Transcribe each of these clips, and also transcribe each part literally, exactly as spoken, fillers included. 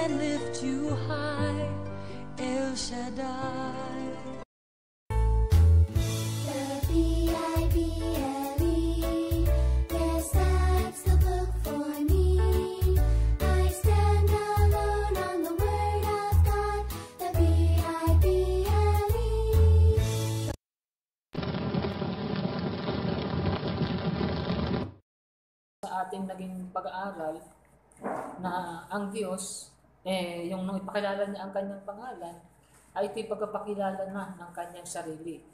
And lift you high, El Shaddai. Sa ating naging pag-aaral na ang Diyos eh, yung nung ipakilala niya ang kanyang pangalan, ay ito'y pagkapakilala na ng kanyang sarili.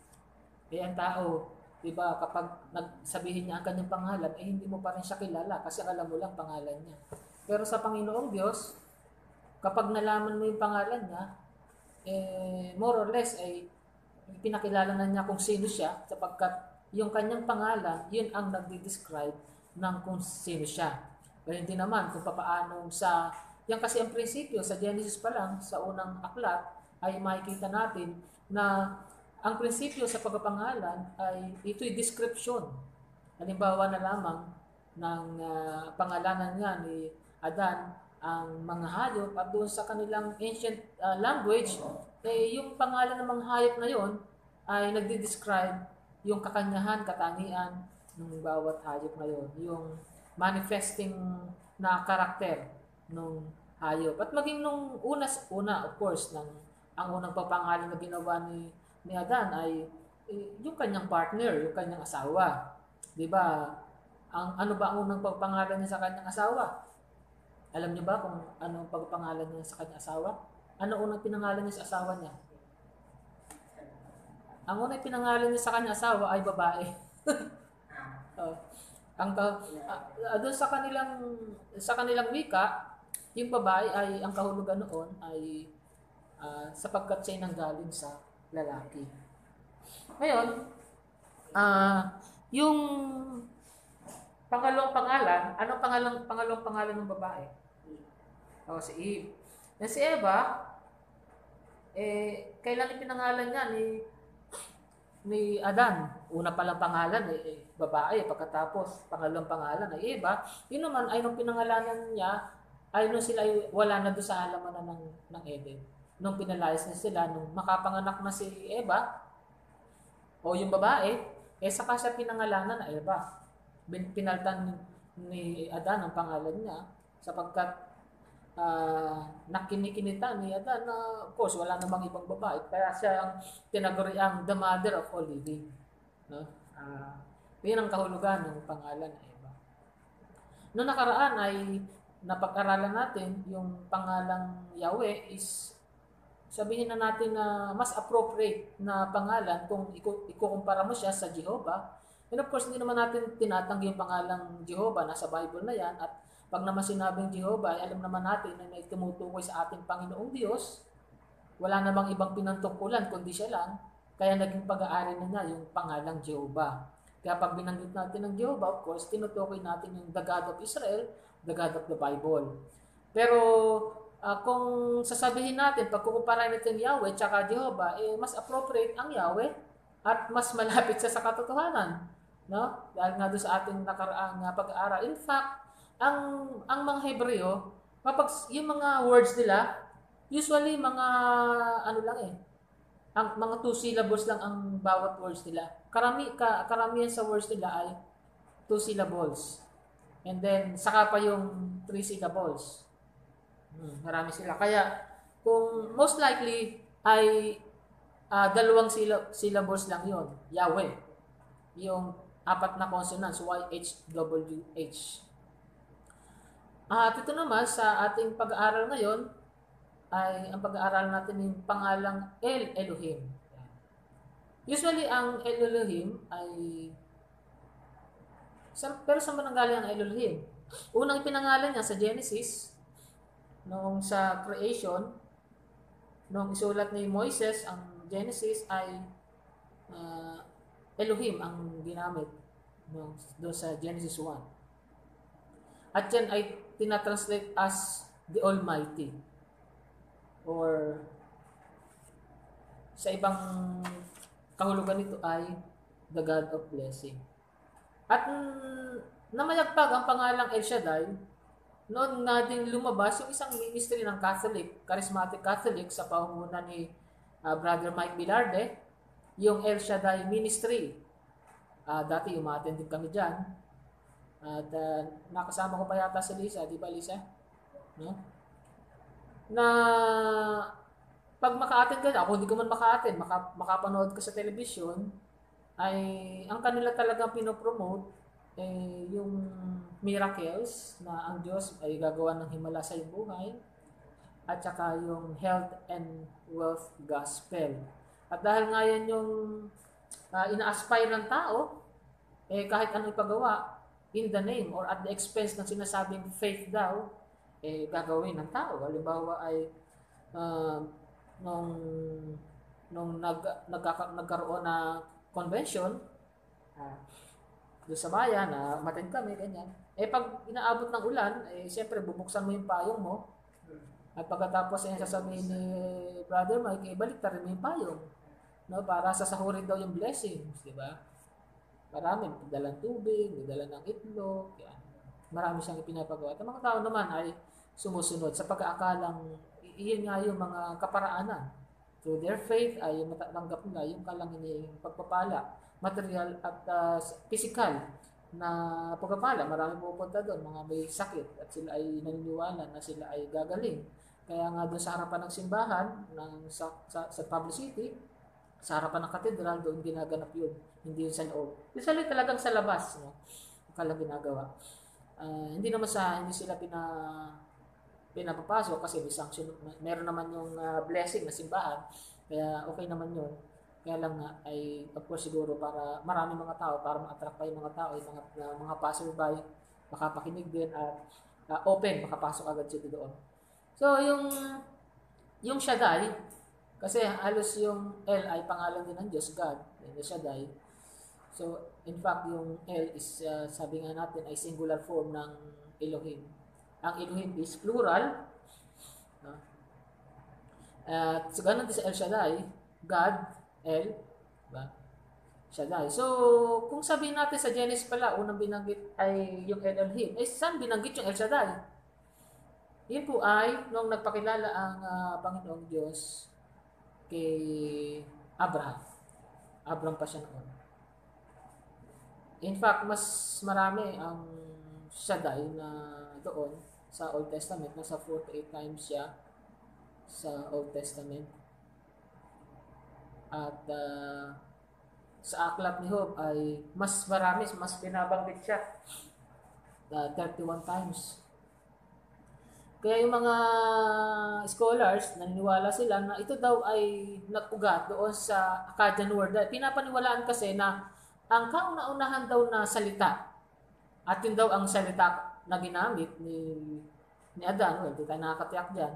Eh, ang tao, diba, kapag nagsabihin niya ang kanyang pangalan, eh, hindi mo pa rin siya kilala kasi alam mo lang pangalan niya. Pero sa Panginoong Diyos, kapag nalaman mo yung pangalan niya, eh, more or less, ay eh, pinakilala na niya kung sino siya, sapagkat yung kanyang pangalan, yun ang nagdi-describe ng kung sino siya. Pero hindi naman kung papaanong sa... Yan kasi ang prinsipyo, sa Genesis pa lang, sa unang aklat, ay makikita natin na ang prinsipyo sa pagpapangalan ay ito'y description. Halimbawa na lamang ng uh, pangalanan nga ni Adan ang mga hayop at doon sa kanilang ancient uh, language, eh, yung pangalan ng mga hayop na yon ay nagdi-describe yung kakanyahan, katangian ng bawat hayop na yon, yung manifesting na karakter nung hayop. At maging nung unas, una, of course, ng, ang unang papangalan na ginawa ni, ni Adan ay yung kanyang partner, yung kanyang asawa. Diba? Ang, ano ba ang unang pagpangalan niya sa kanyang asawa? Alam niyo ba kung ano ang pagpangalan niya sa kanyang asawa? Ano unang pinangalan niya sa asawa niya? Ang unang pinangalan niya sa kanyang asawa ay babae. Oh. Ang uh, uh, doon sa kanilang sa kanilang wika, yung babae ay, ang kahulugan noon ay uh, sapagkat siya nanggaling sa lalaki. Ngayon, uh, yung pangalawang pangalan, anong pangalawang, pangalawang pangalan ng babae? Oh, si Eve. Yan si Eva, eh, kailan pinangalan niya ni, ni Adan? Una palang pangalan ay eh, eh, babae, pagkatapos pangalawang pangalan ay Eva. Yun naman ay nung pinangalanan niya, ay nung sila ay wala na doon sa halamanan ng, ng Eden. Nung pinalayas na sila, nung makapanganak na si Eva, o yung babae, eh saka siya pinangalanan na Eva. Pinaltan ni Adan ang pangalan niya, sapagkat uh, nakinikinita ni Adan na, uh, of course, wala namang ibang babae. Kaya siya ang tinaguriang the mother of all living. No? Uh, yun ang kahulugan ng pangalan na Eva. Noong nakaraan ay napag-aralan natin yung pangalang Yahweh is, sabihin na natin na mas appropriate na pangalan kung ikukumpara mo siya sa Jehovah. And of course, hindi naman natin tinatanggi yung pangalang Jehovah, nasa Bible na yan. At pag naman sinabing Jehovah, alam naman natin na may tumutukoy sa ating Panginoong Diyos. Wala namang ibang pinantukulan kundi siya lang. Kaya naging pag-aari na niya yung pangalang Jehovah. Kaya pag binanggit natin ng Jehovah, of course, tinutukoy natin yung the God of Israel, the God of the Bible. Pero uh, kung sasabihin natin, pag kukumpara natin Yahweh tsaka Jehovah, eh, mas appropriate ang Yahweh at mas malapit siya sa katotohanan. No? Dahil nga doon sa ating nakaraang pag-aaral. In fact, ang, ang mga Hebreo, kapag yung mga words nila, usually mga ano lang eh, ang mga two syllables lang ang bawat words nila. Karami, ka, karamihan sa words nila ay two syllables. And then, saka pa yung three syllables. Hmm, marami sila. Kaya, kung most likely, ay uh, dalawang syllab- syllables lang yon, Yahweh. Yung apat na consonants, Y H W H. At ito naman, sa ating pag-aaral ngayon, ay ang pag-aaral natin yung pangalang El Elohim. Usually, ang Elohim ay... Pero saan ba nanggaling ang Elohim? Unang pinangalan niya sa Genesis, noong sa creation, noong isulat ni Moises, ang Genesis ay uh, Elohim ang ginamit no, doon sa Genesis one. At yan ay tinatranslate as the Almighty. Or sa ibang kahulugan nito ay the God of Blessing. At namayagpag ang pangalang El Shaddai, noon na din lumabas yung isang ministry ng Catholic, Charismatic Catholic, sa pangunahan ni uh, Brother Mike Bilarde, yung El Shaddai Ministry. Uh, dati umaten din kami dyan. At uh, nakasama ko pa yata si Lisa, di ba Lisa? No? Na pag maka-attend ka, ako hindi ko man maka-attend, maka, makapanood ka sa television, ay ang kanila talagang pinopromote eh, yung miracles na ang Diyos ay gagawa ng himala sa iyong buhay at saka yung health and wealth gospel. At dahil nga yan yung uh, ina-aspire ng tao, eh, kahit ano ipagawa in the name or at the expense ng sinasabing faith daw, eh, gagawin ng tao. Halimbawa ay uh, nung, nung nag, nagkaka, nagkaroon na convention uh, doon sa bayan na uh, matin kami, ganyan. Eh pag inaabot ng ulan, eh siyempre bubuksan mo yung payong mo. At pagkatapos ay eh, sasabihin ni eh, Brother Mike, eh, baliktarin mo yung payong. No, para sasahurin daw yung blessings, di ba? Marami, dalang tubig, dalang ng itlog, yan. Marami siyang ipinapagawa. At ang mga tao naman ay sumusunod sa pag-aakalang iyan nga yung mga kaparaanan. Through their faith ay matatanggap nila yung kalangin yung pagpapala, material at uh, physical na pagpapala. Marami pupunta doon, mga may sakit at sila ay naniniwala na sila ay gagaling. Kaya nga doon sa harapan ng simbahan, ng, sa, sa, sa publicity, sa harapan ng katedral, doon ginaganap yun. Hindi yun sa loob. Usually talagang sa labas, no? Kalang ginagawa. Uh, hindi naman sa, hindi sila pina... pinapapasok kasi may sanction, meron naman yung uh, blessing na simbahan, kaya okay naman yun. Kaya lang nga ay of course siguro para marami mga tao, para ma-attract pa yung mga tao, yung mga, uh, mga passerby makapakinig din at uh, open, makapasok agad sila doon. So yung yung Shaddai, kasi halos yung El ay pangalan din ng Diyos, God, yung Shaddai. So in fact yung El is uh, sabi nga natin ay singular form ng Elohim. Ang Elohim is plural. Uh, at so, ganun din sa El Shaddai, God, El, ba? Shaddai. So, kung sabihin natin sa Genesis pala, unang binanggit ay yung Elohim. Eh, saan binanggit yung El Shaddai? Yun po ay, nung nagpakilala ang uh, Panginoong Diyos kay Abraham. Abraham pa siya noon. In fact, mas marami ang Shaddai na doon sa Old Testament, nasa forty-eight times siya sa Old Testament. At uh, sa aklat ni Job ay mas marami, mas pinabanggit siya uh, thirty-one times. Kaya yung mga scholars, naniniwala sila na ito daw ay nag-ugat doon sa Akkadian word. Pinapaniwalaan kasi na ang kauna-unahan daw na salita at yun daw ang salita na ginamit ni, ni Adan, well, di tayo nakakatiyak dyan.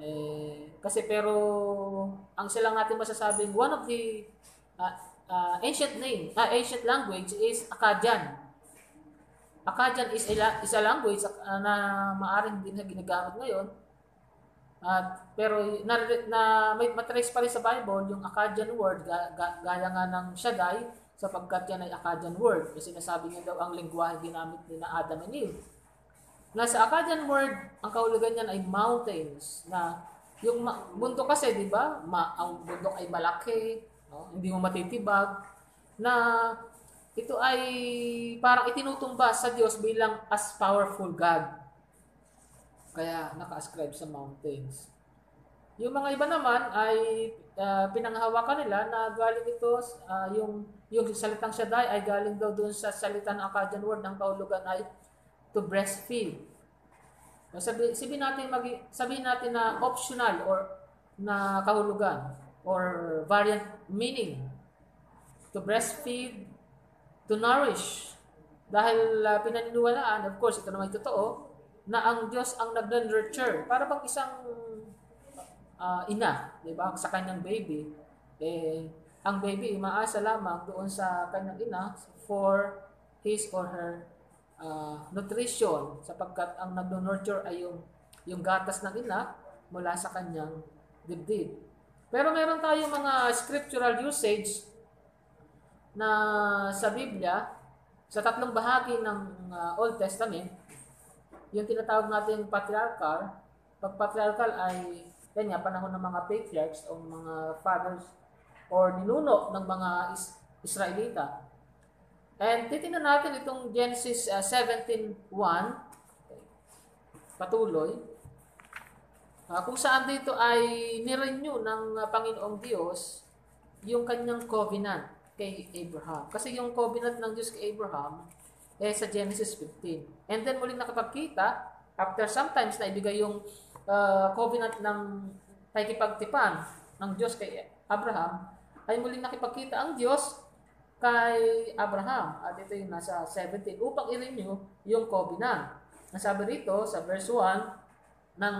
Eh, kasi pero, ang sila natin masasabing, one of the uh, uh, ancient name, uh, ancient language is Akkadian. Akkadian is a, is a language uh, na maaaring din na ginagamit ngayon. At, pero, na, na, may matrace pa rin sa Bible, yung Akkadian word, ga, ga, gaya nga ng Shaddai, sapagkat yan ay Akkadian word. Kasi sinasabi niya daw ang lingwahe ginamit ni na Adam and Eve. Na sa Akkadian word, ang kahulugan niyan ay mountains. Na yung bundok kasi, di ba? Ma, ang bundok ay malaki, no? Hindi mo matitibag. Na ito ay parang itinutumba sa Diyos bilang as powerful God. Kaya naka-ascribe sa mountains. Yung mga iba naman ay uh, pinanghawakan nila na galing ito, uh, yung Yung salitang Shaddai ay galing daw doon sa salitang Akkadian word ng kahulugan ay to breastfeed. Sabi, sabihin natin, magi, sabihin natin na optional or na kahulugan or variant meaning to breastfeed, to nourish. Dahil uh, pinaniniwalaan, of course, ito naman totoo, na ang Diyos ang nag-nurture. Para bang isang uh, ina, di ba, sa kanyang baby, eh, ang baby maasa lamang doon sa kanyang ina for his or her uh, nutrition, sapagkat ang nag-nurture ay yung, yung gatas ng ina mula sa kanyang dibdib. Pero meron tayong mga scriptural usage na sa Biblia, sa tatlong bahagi ng uh, Old Testament, yung tinatawag natin patriarchal. Pag patriarchal ay yan nga, panahon ng mga patriarchs o mga fathers or ninuno ng mga is- Israelita. And titingnan natin itong Genesis uh, seventeen one, patuloy, uh, kung saan dito ay nirenew ng uh, Panginoong Diyos yung kanyang covenant kay Abraham. Kasi yung covenant ng Diyos kay Abraham eh sa Genesis fifteen. And then muling nakapagkita, after sometimes na ibigay yung uh, covenant ng pakikipagtipan ng Diyos kay Abraham, ay muling nakipagkita ang Diyos kay Abraham. At ito yung nasa seventeen, upang i-renew yung covenant. Nasabi rito sa verse one, ng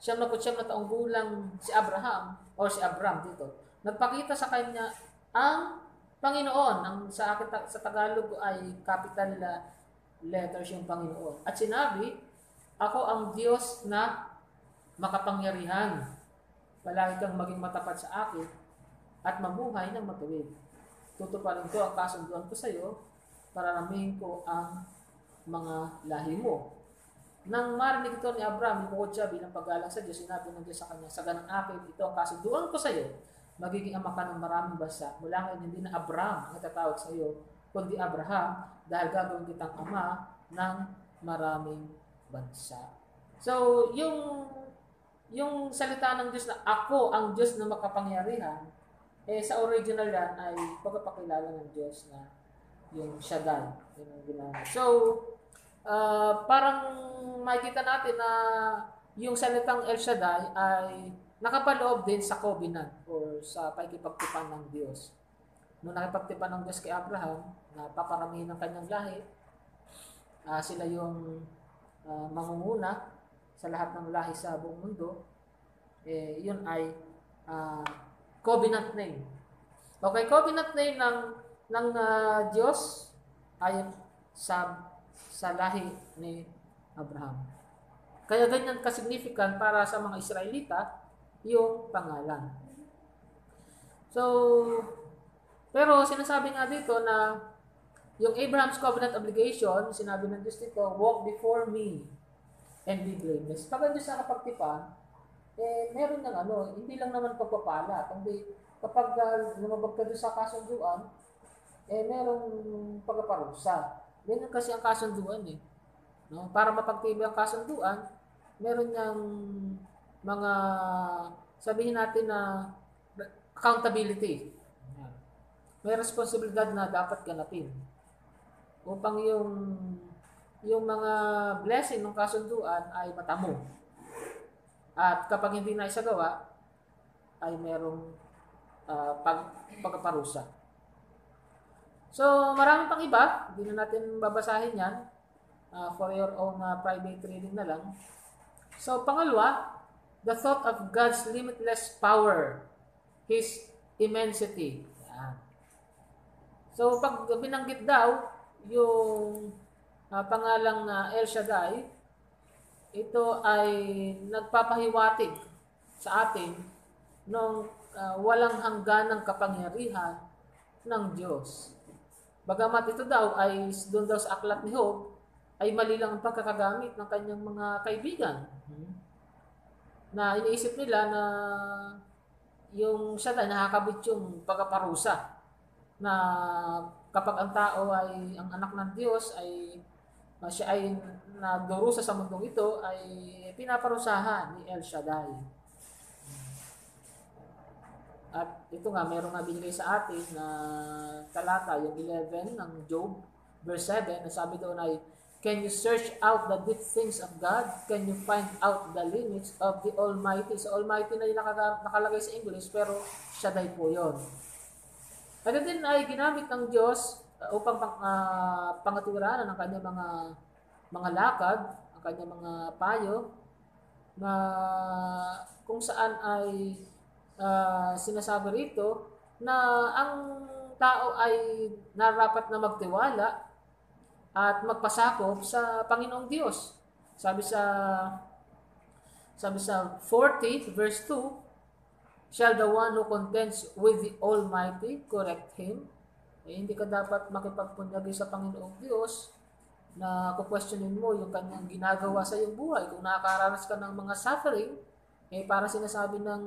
siyam na putsyam na taong gulang si Abraham, or si Abram dito, nagpakita sa kanya ang Panginoon. Ang sa akin sa Tagalog ay capital letters yung Panginoon. At sinabi, ako ang Diyos na makapangyarihan. Palagi kang maging matapat sa akin at mabuhay ng matuwid. Tutuparin ko ang kasunduan ko sa iyo, pararamihin ko ang mga lahi mo. Nang marinig ito ni Abraham, bukod siya bilang paggalang sa Diyos, sinabi ng Diyos sa kanya, sa ganang akin, ito ang kasunduan ko sa iyo. Magiging ama ka ng maraming bansa. Mula ngayon, hindi na Abraham ang tatawag sa iyo, kundi Abraham, dahil gagawin kitang ama ng maraming bansa. So, yung Yung salita ng Diyos na ako ang Diyos na makapangyarihan, eh sa original yan ay pagpapakilala ng Diyos na yung Shaddai. Yung so, uh, parang makikita natin na yung salitang El Shaddai ay nakapaloob din sa covenant or sa pakikipagtipan ng Diyos. Nung nakipagtipan ng Diyos kay Abraham, na paparamihin ng kanyang lahi, uh, sila yung uh, mangunguna sa lahat ng lahi sa buong mundo, eh, yun ay uh, covenant name. Okay, covenant name ng, ng uh, Diyos ay sa, sa lahi ni Abraham. Kaya ganyan kasignificant para sa mga Israelita yung pangalan. So, pero sinasabi nga dito na yung Abraham's covenant obligation, sinabi ng Diyos dito, walk before me and be blameless. Pag ang Diyos nakapagtipan, eh, meron ng ano, hindi lang naman pagpapala. Kundi kapag uh, lumabag ka doon sa kasunduan, eh, merong pagpaparusa. Ganyan kasi ang kasunduan eh. No? Para mapagtiba ang kasunduan, meron niyang mga, sabihin natin na accountability. May responsibilidad na dapat ganapin. Upang yung yung mga blessing ng kasunduan ay matamo. At kapag hindi na isagawa, ay merong uh, pag, pagpaparusa. So, maraming pang iba. Hindi na natin babasahin yan. Uh, for your own uh, private reading na lang. So, pangalawa, the thought of God's limitless power, His immensity. Yan. So, pag binanggit daw yung Uh, pangalang uh, El Shaddai, ito ay nagpapahiwatig sa atin ng uh, walang hangganang kapangyarihan ng Diyos. Bagamat ito daw ay doon daw sa aklat ni Job ay mali lang ang pagkakagamit ng kanyang mga kaibigan. Na iniisip nila na yung Shaddai nakakabit yung pagpaparusa na kapag ang tao ay ang anak ng Diyos ay na siya ay nagdurusa sa mundong ito ay pinaparusahan ni El Shaddai. At ito nga, meron nga binigay sa atin na talata, yung eleven ng Job, verse seven, na sabi doon ay, can you search out the deep things of God? Can you find out the limits of the Almighty? So Almighty na yung nakalagay sa English, pero Shaddai po yun. At din ay ginamit ng Diyos upang uh, pangaturanan ang kanyang mga mga lakad, ang kanyang mga payo na kung saan ay uh, sinasabi rito na ang tao ay narapat na magtiwala at magpasakop sa Panginoong Diyos. Sabi sa sabi sa forty verse two, shall the one who contends with the Almighty correct him? Eh, hindi ka dapat makipagpunyagi sa Panginoong Diyos na kukwestiyonin mo yung kanyang ginagawa sa iyong buhay. Kung nakakaranas ka ng mga suffering, eh para sinasabi ng,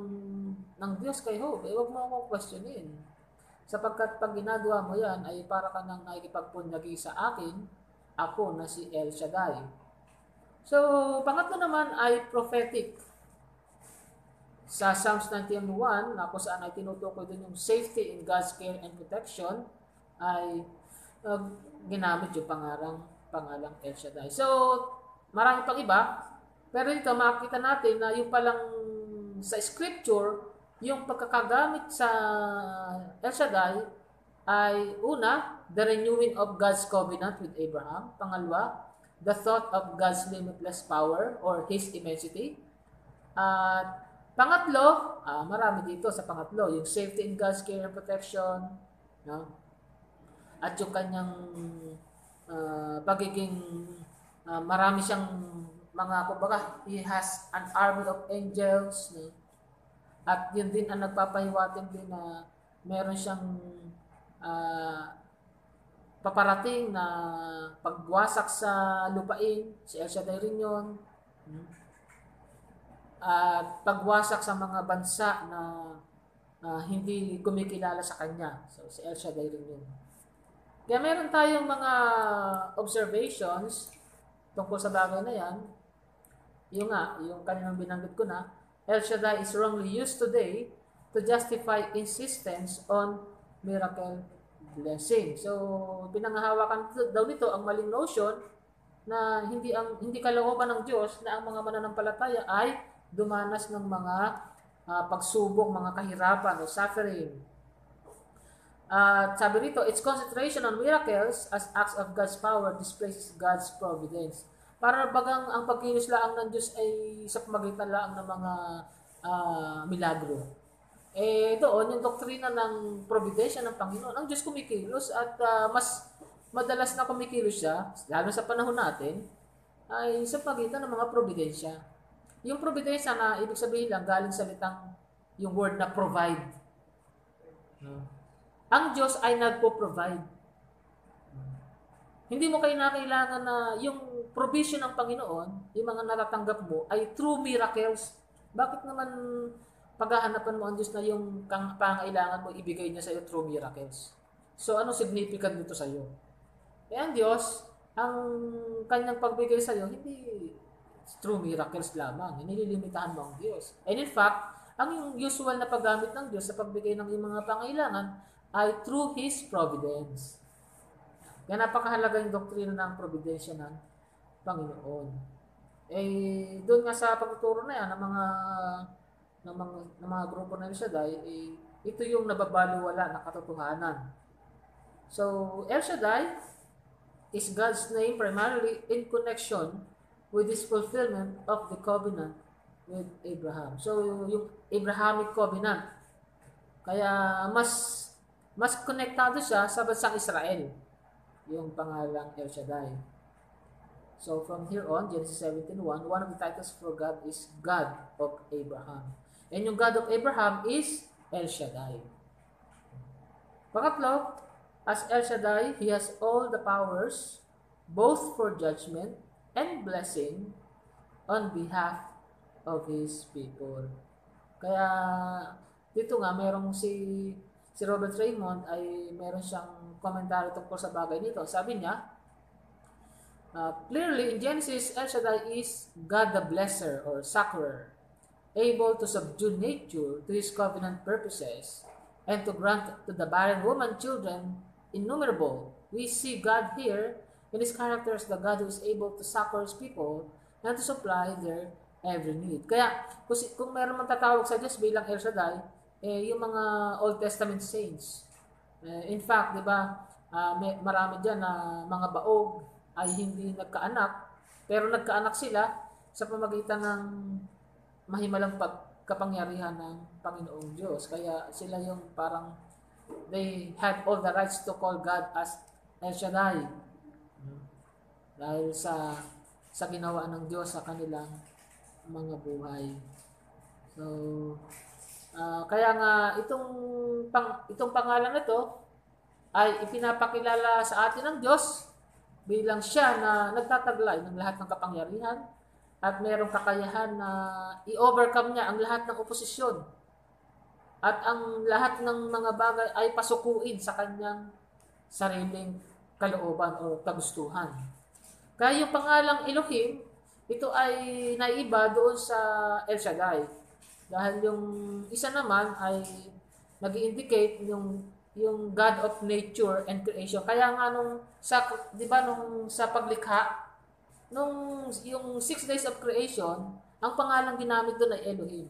ng Diyos kay Job, eh huwag mo akong questionin. Sapagkat pag ginagawa mo yan, ay para ka nang nakikipagpunyagi sa akin, ako na si El Shaddai. So, pangatlo naman ay prophetic. Sa Psalms ninety-one, na kung saan ay tinutukoy din yung safety in God's care and protection, ay uh, ginamit yung pangarang, pangalang El Shaddai. So, marami pang iba, pero dito makikita natin na yung palang sa scripture, yung pagkakagamit sa El Shaddai ay una, the renewing of God's covenant with Abraham. Pangalawa, the thought of God's limitless power or His immensity. At uh, Pangatlo, ah, marami dito sa pangatlo, yung safety in God's care and protection, no? At yung kanyang uh, pagiging uh, marami siyang mga, kumbaga, he has an army of angels, no? At yun din ang nagpapahiwatig din na meron siyang uh, paparating na pagwasak sa lupain, si El Shaddai rin yun, no? At pagwasak sa mga bansa na uh, hindi kumikilala sa kanya. So, si El Shaddai rin yun. Kaya meron tayong mga observations tungkol sa bagay na yan. Yung nga, yung kanilang binanggit ko na, El Shaddai is wrongly used today to justify insistence on miracle blessing. So, pinangahawakan daw nito ang maling notion na hindi ang hindi kalooban ng Diyos na ang mga mananampalataya ay dumanas ng mga uh, pagsubok, mga kahirapan o suffering. At uh, sabi rito, its concentration on miracles as acts of God's power displaces God's providence. Para bagang ang pagkikislaang ng Diyos ay sa pamagitan lang ng mga uh, milagro. Eh doon, yung doktrina ng providensya ng Panginoon, ang Diyos kumikilos at uh, mas madalas na kumikilos siya, lalo sa panahon natin, ay sa pagitan ng mga providensya. Yung providensya na ibig sabihin lang galing sa litang yung word na provide. Hmm. Ang Diyos ay nagpo-provide. Hmm. Hindi mo kayo nakailangan na yung provision ng Panginoon, yung mga natatanggap mo, ay true miracles. Bakit naman paghahanapan mo ang Diyos na yung pangailangan mo ibigay niya sa iyo true miracles? So ano significant nito sa iyo? Eh ang Diyos, ang kanyang pagbigay sa iyo, hindi true miracles lamang. Nililimitahan mo ang Diyos. And in fact, ang usual na paggamit ng Diyos sa pagbigay ng iyong mga pangailangan ay through His providence. Kaya napakahalaga yung doktrina ng providensya ng Panginoon. Eh, doon nga sa pagtuturo na yan, ng mga, ng mga, ng mga grupo na El Shaddai, eh, ito yung nababalewala na katotohanan. So, El Shaddai is God's name primarily in connection with this fulfillment of the covenant with Abraham. So, yung Abrahamic covenant. Kaya, mas mas konektado siya sa bansang Israel, yung pangalang El Shaddai. So, from here on, Genesis seventeen one, one of the titles for God is God of Abraham. And yung God of Abraham is El Shaddai. Pangatlo, as El Shaddai, He has all the powers, both for judgment and blessing on behalf of His people. Kaya dito nga merong si si Robert Raymond ay meron siyang komentaryo tungkol sa bagay nito. Sabi niya, uh, clearly in Genesis, El Shaddai is God the Blesser or Succorer, able to subdue nature to His covenant purposes and to grant to the barren woman children innumerable. We see God here in His character as the God who is able to succor His people and to supply their every need. Kaya, kung, kung meron man tatawag sa Diyos bilang El Shaddai, eh, yung mga Old Testament saints, Eh, in fact, di ba, uh, may, marami dyan na mga baog ay hindi nagkaanak, pero nagkaanak sila sa pamamagitan ng mahimalang pagkapangyarihan ng Panginoong Diyos. Kaya sila yung parang they had all the rights to call God as El Shaddai. Hmm. Dahil sa sa ginawa ng Diyos sa kanilang mga buhay. So, uh, kaya nga itong pang, itong pangalan na ito ay ipinapakilala sa atin ng Diyos bilang siya na nagtataglay ng lahat ng kapangyarihan at mayroong kakayahan na i-overcome niya ang lahat ng oposisyon at ang lahat ng mga bagay ay pasukuin sa kanyang sariling kalooban o kagustuhan. Kaya yung pangalang Elohim, ito ay naiba doon sa El Shaddai. Dahil yung isa naman ay nag-indicate yung, yung God of nature and creation. Kaya nga nung sa, di ba, nung sa paglikha, nung yung six days of creation, ang pangalang ginamit doon ay Elohim.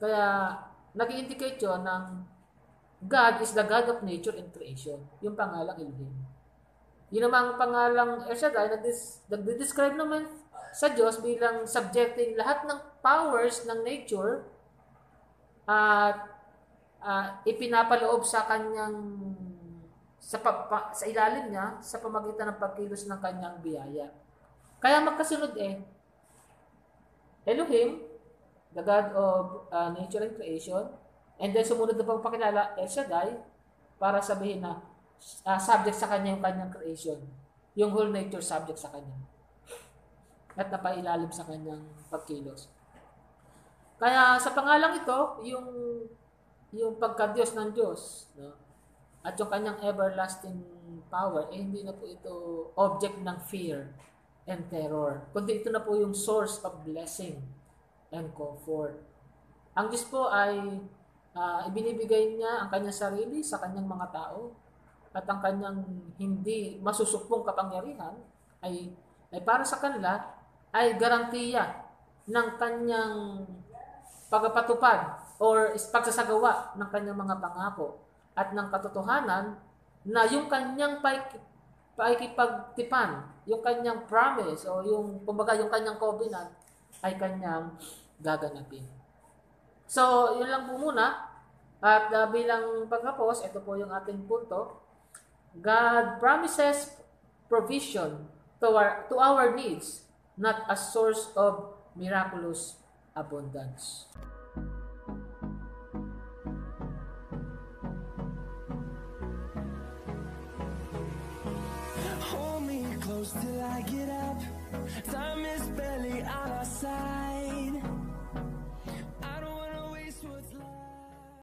Kaya nag-indicate yun ng God is the God of nature and creation. Yung pangalang Elohim. Yun naman ang pangalang El Shaddai, nag-describe naman sa Diyos bilang subjecting lahat ng powers ng nature at uh, ipinapaloob sa kanyang sa, pa, pa, sa ilalim niya sa pamamagitan ng pagkilos ng kanyang biyaya. Kaya magkasunod eh, Elohim, the God of uh, nature and creation, and then sumunod na pagpakilala El Shaddai para sabihin na Uh, subject sa kanya yung kanyang creation. Yung whole nature subject sa kanya. At napailalim sa kanyang pagkilos. Kaya sa pangalang ito, yung yung pagka-Diyos ng Diyos, no? At yung kanyang everlasting power, eh hindi na po ito object ng fear and terror. Kundi ito na po yung source of blessing and comfort. Ang Diyos po ay uh, ibinibigay niya ang kanyang sarili sa kanyang mga tao. At ang kanyang hindi masusukpong kapangyarihan ay, ay para sa kanila ay garantiya ng kanyang pagpapatupad or pagsasagawa ng kanyang mga pangako at ng katotohanan na yung kanyang paikipagtipan, yung kanyang promise o yung, kumbaga, yung kanyang covenant ay kanyang gaganapin. So, yun lang po muna. At uh, bilang pagkapos, ito po yung ating punto. God promises provision to our, to our needs, not a source of miraculous abundance. Hold me close till I get up. Time is barely on our side.